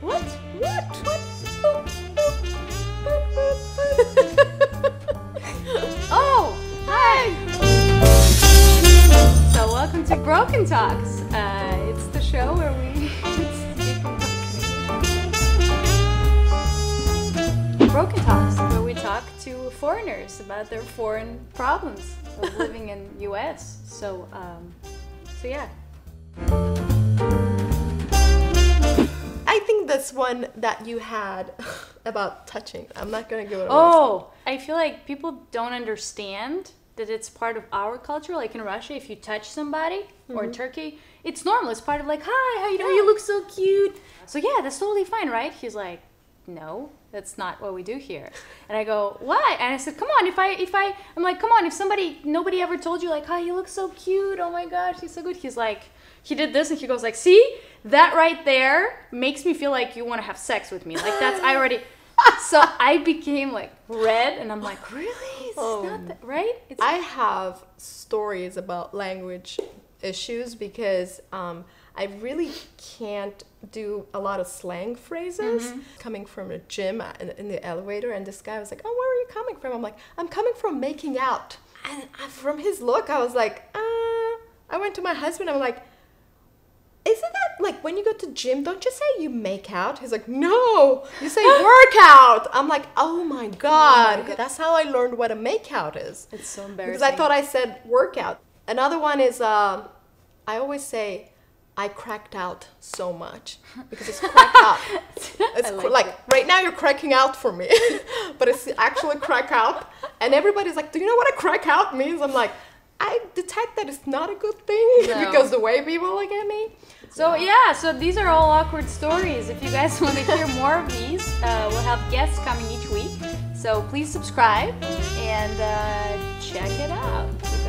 What? Oh, hi! So welcome to Broken Talks. It's the show where we speak about Broken Talks, where we talk to foreigners about their foreign problems of living in U.S. So yeah. I think that's one that you had about touching. I'm not going to give it away. Oh, I feel like people don't understand that it's part of our culture. Like in Russia, if you touch somebody, or in Turkey, it's normal. It's part of like, hi, how you doing? You look so cute. So yeah, that's totally fine, right? He's like, no, that's not what we do here. And I go, why? And I said, come on, I'm like, come on, if nobody ever told you like, hi, you look so cute. Oh my gosh, he's so good. He's like, he did this and he goes like, see, that right there makes me feel like you want to have sex with me. Like that's, so I became like red and I'm like, really? It's not that, right? I have stories about language issues because I really can't do a lot of slang phrases. Coming from a gym in the elevator, and this guy was like, oh, where are you coming from? I'm like, I'm coming from making out. And from his look, I was like, I went to my husband, I'm like, isn't that like when you go to gym, don't you say you make out? He's like, no, you say workout. I'm like, oh my God. That's how I learned what a make out is. It's so embarrassing. Because I thought I said workout. Another one is, I always say, I cracked out so much because it's cracked out. It's like right now you're cracking out for me, but it's actually crack out. And everybody's like, do you know what a crack out means? I'm like, I detect that it's not a good thing because the way people look at me. So yeah, so these are all awkward stories. If you guys want to hear more of these, we'll have guests coming each week. So please subscribe and check it out.